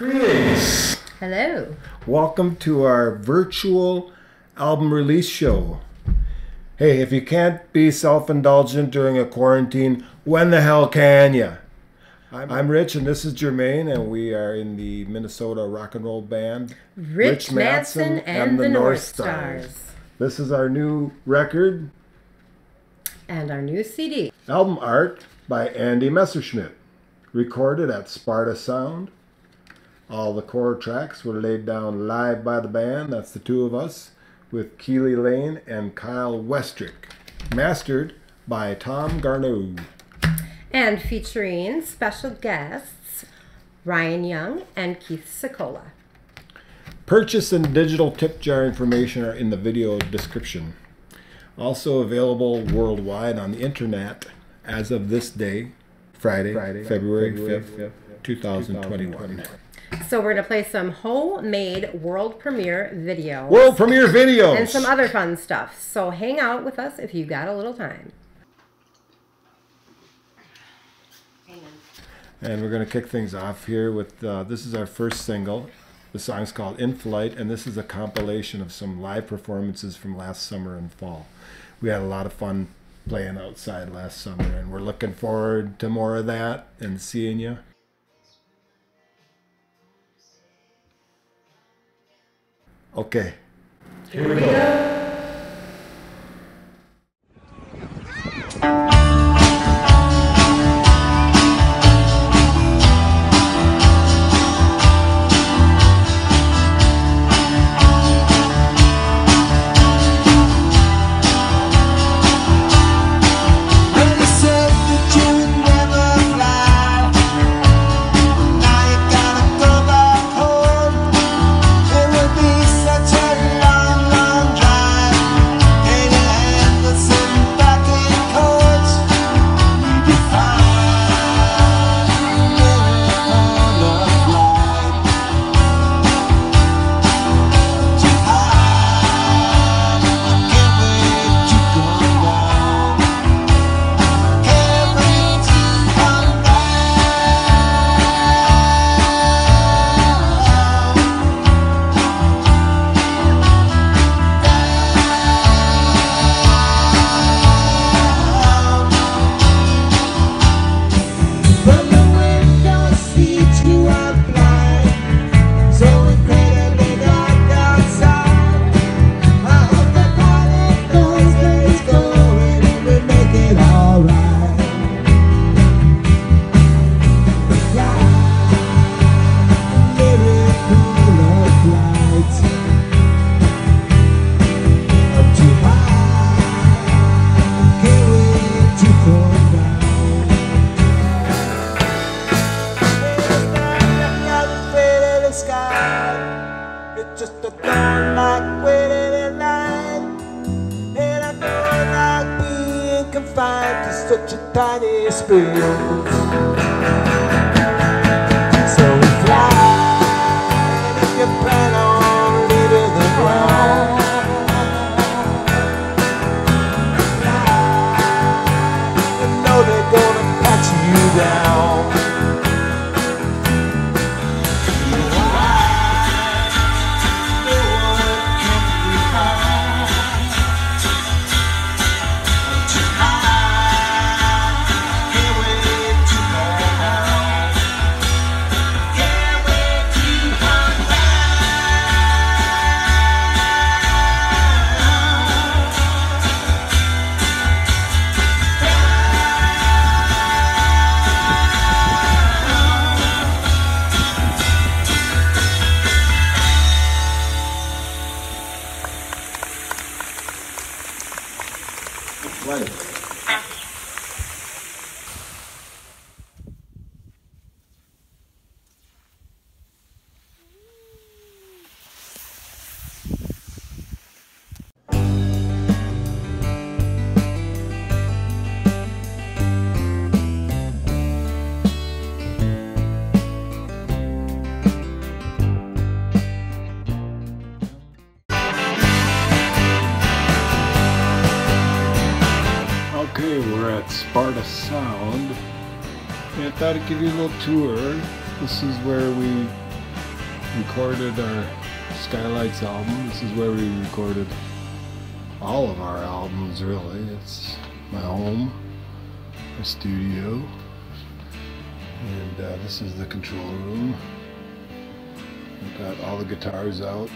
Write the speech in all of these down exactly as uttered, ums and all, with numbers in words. Greetings. Hello. Welcome to our virtual album release show. Hey, if you can't be self-indulgent during a quarantine, when the hell can you? I'm, I'm Rich, and this is Jermaine, and we are in the Minnesota rock and roll band, Rich, Rich Mattson and, and the Northstars. Northstars. This is our new record. And our new C D. Album art by Andy Messerschmidt, recorded at Sparta Sound. All the core tracks were laid down live by the band, that's the two of us, with Keely Lane and Kyle Westrick. Mastered by Tom Garneau. And featuring special guests Ryan Young and Keith Ciccola. Purchase and digital tip jar information are in the video description. Also available worldwide on the internet as of this day, Friday, Friday February, February fifth, two thousand twenty-one. So we're going to play some homemade world premiere videos. World premiere videos! And some other fun stuff. So hang out with us if you got a little time. And we're going to kick things off here with, uh, this is our first single. The song's called In Flight, and this is a compilation of some live performances from last summer and fall. We had a lot of fun playing outside last summer, and we're looking forward to more of that and seeing you. Okay. Here we go. Sparta Sound, and I thought I'd give you a little tour. This is where we recorded our Skylights album. This is where we recorded all of our albums, really. It's my home, my studio, and uh, this is the control room. I've got all the guitars out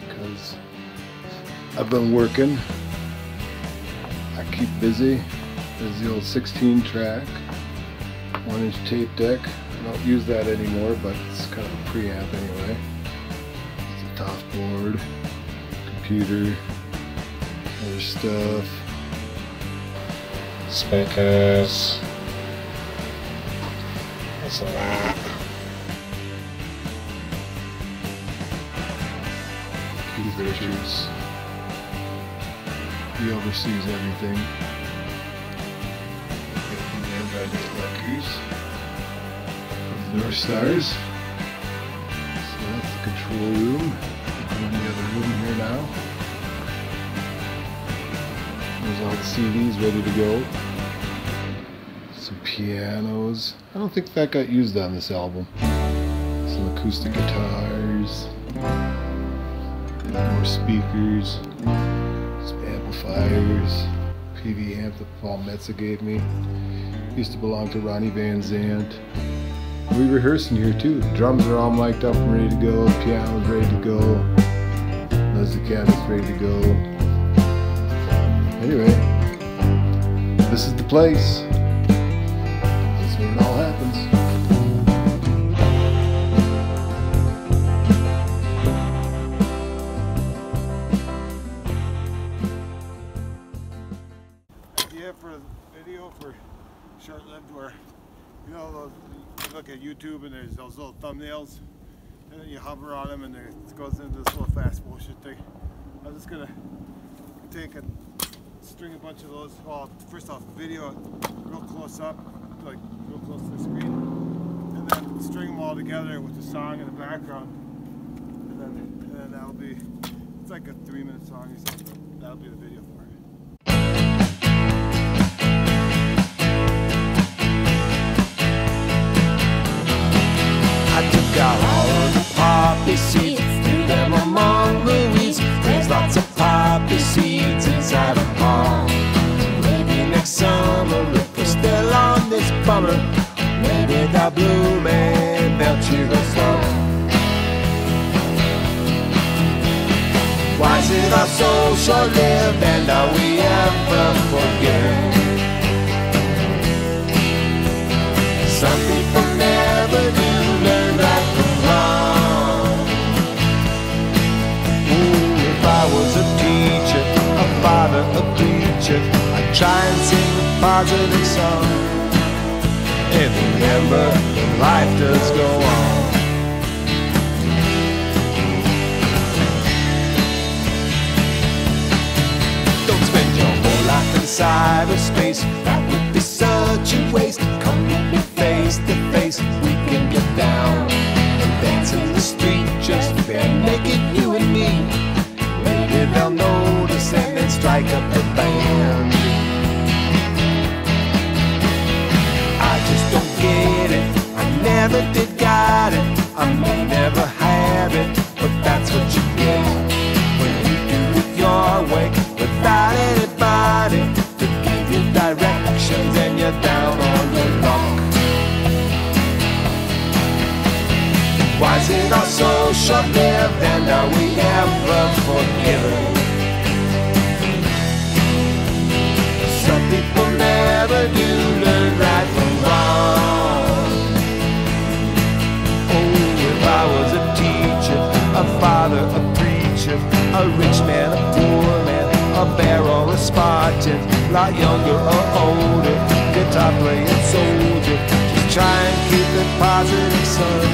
because I've been working. I keep busy. There's the old sixteen track, one inch tape deck. I don't use that anymore, but it's kind of a preamp anyway. It's the top board, computer, other stuff, speakers. That's a lot. Keith Richards. He oversees everything. I get lucky from the Northstars. So that's the control room. I'm in the other room here now. There's all the C Ds ready to go. Some pianos. I don't think that got used on this album. Some acoustic guitars. More speakers. Some amplifiers. P V amp that Paul Metsa gave me. Used to belong to Ronnie Van Zant. We rehearsing here too. Drums are all mic'd up and ready to go. Piano's ready to go. Leslie cabinet's ready to go. Anyway, this is the place. That's where it all happens. YouTube, and there's those little thumbnails, and then you hover on them and there, it goes into this little fast motion thing. I'm just gonna take and string a bunch of those. Well, first off, video real close up, like real close to the screen, and then string them all together with the song in the background, and then, and then that'll be, it's like a three minute song or something. That'll be the video for it. Got all of the poppy seeds, threw them among the weeds. There's lots of poppy seeds inside a pond. Maybe next summer if we're still on this bummer, maybe they'll bloom and they'll cheer us on. Why is it our soul short-lived and are we ever forgiven? Some people never do. Father, a preacher, I try and sing a positive song. And remember, life does go on. Don't spend your whole life in cyberspace. That would be such a waste. Come meet me face to face. We can get down and dance in the street. Just bare naked, you and me. Maybe they'll know. And then strike up the band. I just don't get it. I never did got it. I may never have it, but that's what you get when you do it your way without anybody to give you directions, and you're down on the luck. Why is it all so short-lived, and are we ever forgiven? People never do learn right from wrong. Oh, if I was a teacher, a father, a preacher, a rich man, a poor man, a bear or a Spartan, not younger or older, guitar playing soldier, just try and keep it positive, son.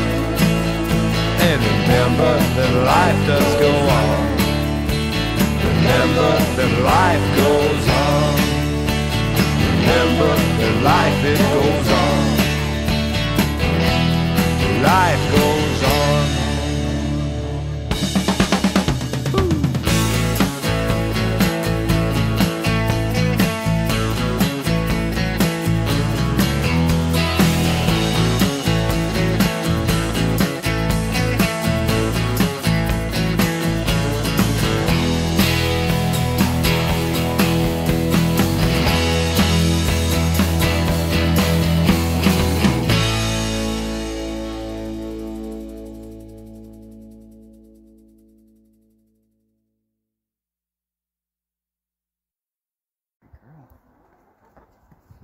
And remember that life does go on. Remember that life goes on. Remember that life, it goes on. Life goes on. Ooh.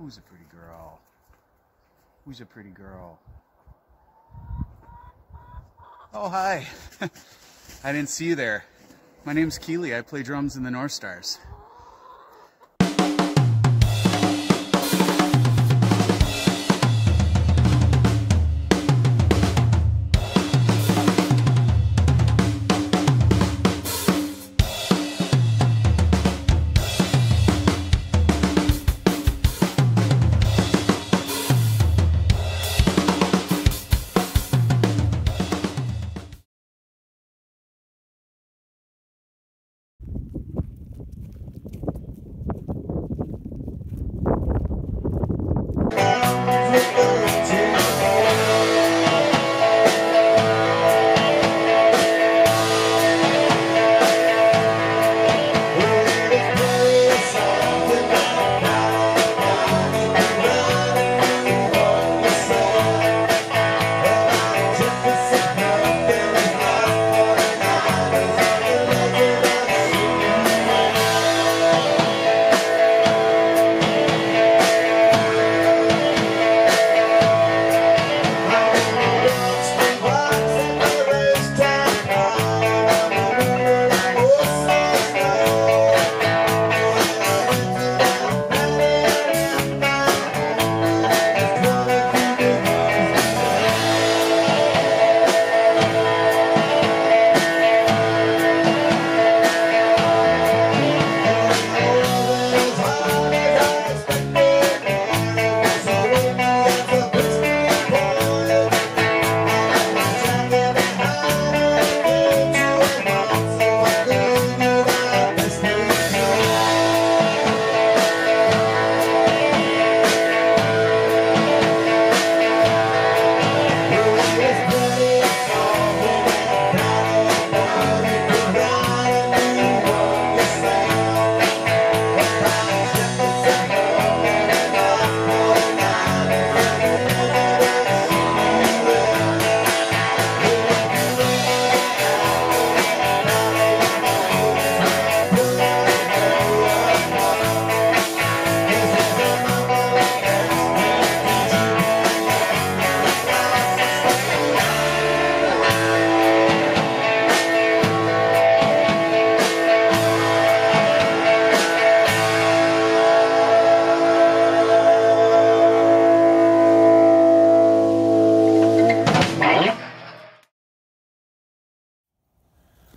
Who's a pretty girl? Who's a pretty girl? Oh, hi. I didn't see you there. My name's Keely. I play drums in the Northstars.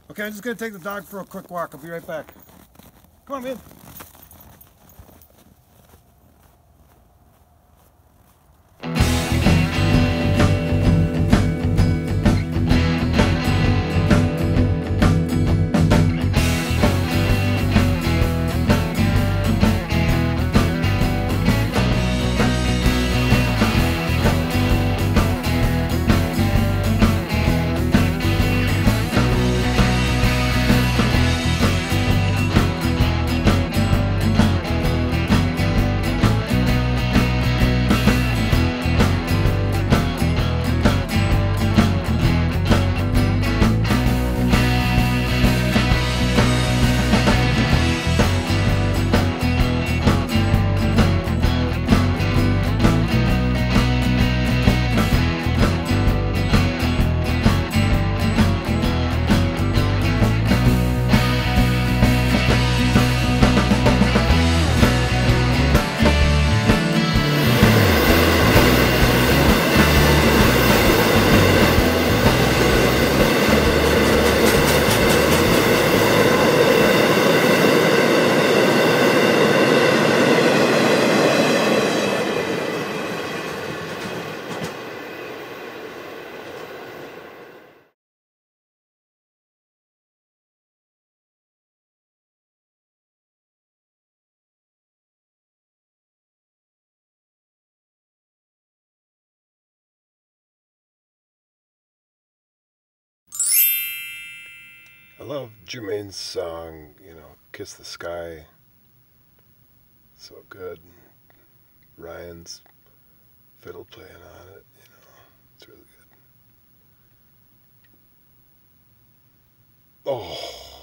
Okay, I'm just going to take the dog for a quick walk. I'll be right back. Come on, man. I love Jermaine's song, you know, Kiss the Sky, so good. Ryan's fiddle playing on it, you know, it's really good. Oh,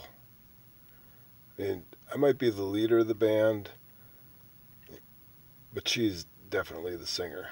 and I might be the leader of the band, but she's definitely the singer.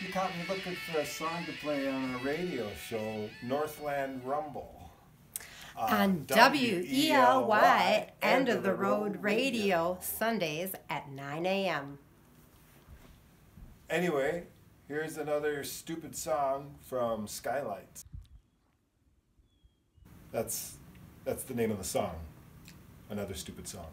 You got me looking for a song to play on a radio show, Northland Rumble. On W E L Y, End of the Road Radio, Sundays at nine A M Anyway, here's another stupid song from Skylights. That's, that's the name of the song, another stupid song.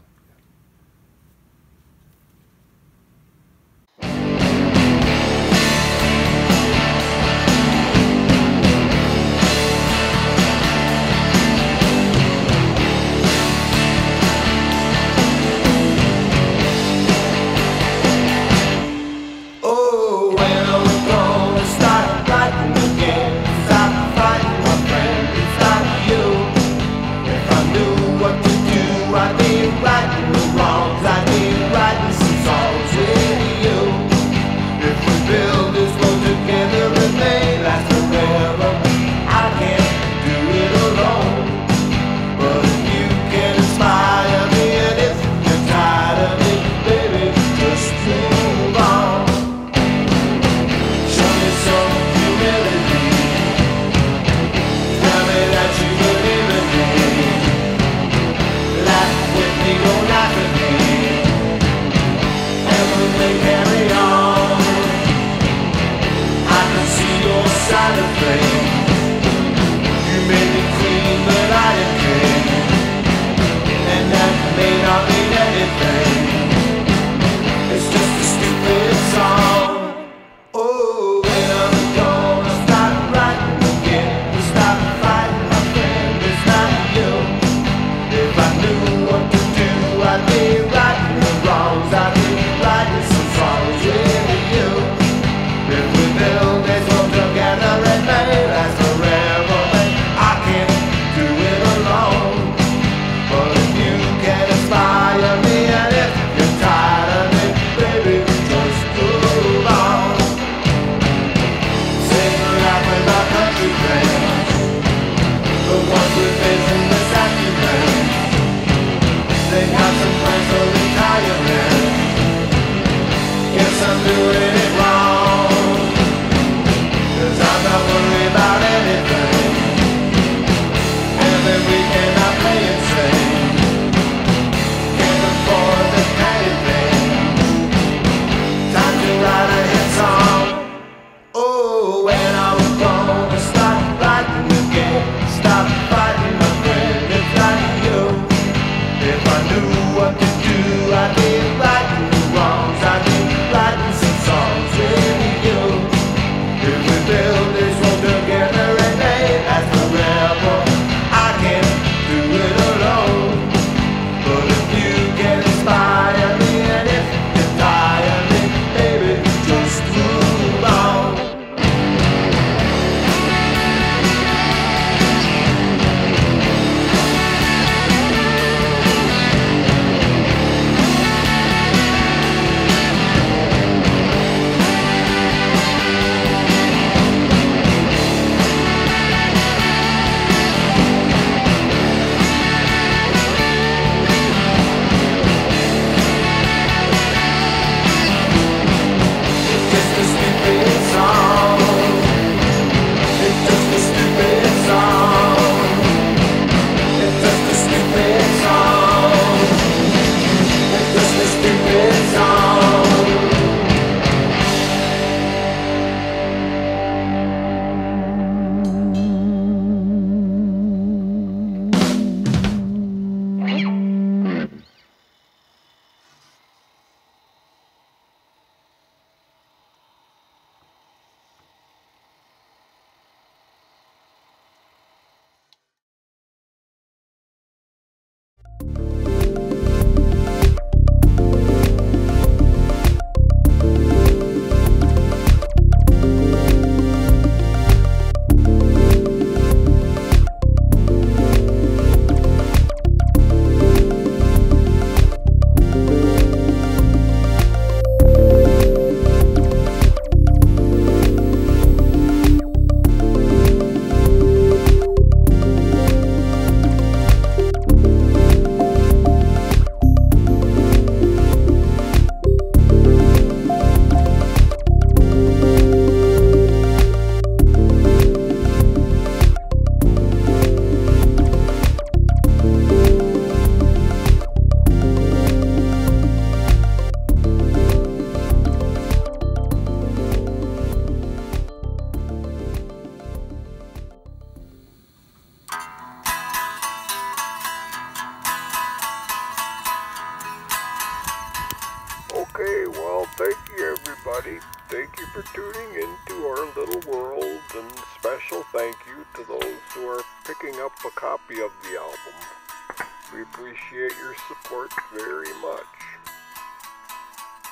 Thank you, everybody. Thank you for tuning into our little world, and special thank you to those who are picking up a copy of the album. We appreciate your support very much.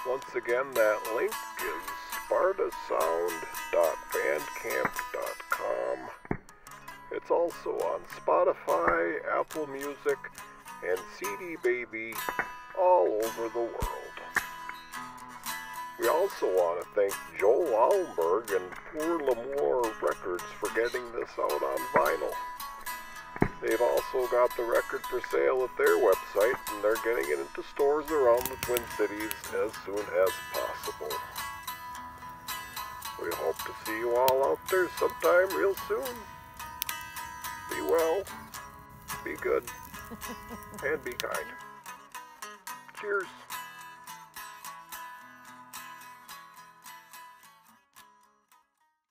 Once again, that link is sparta sound dot bandcamp dot com. It's also on Spotify, Apple Music, and C D Baby all over the world. We also want to thank Joel Allberg and Poor L'amour Records for getting this out on vinyl. They've also got the record for sale at their website, and they're getting it into stores around the Twin Cities as soon as possible. We hope to see you all out there sometime real soon. Be well, be good, and be kind. Cheers.